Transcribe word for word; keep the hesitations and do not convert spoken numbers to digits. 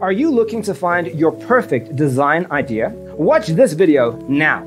Are you looking to find your perfect design idea? Watch this video now.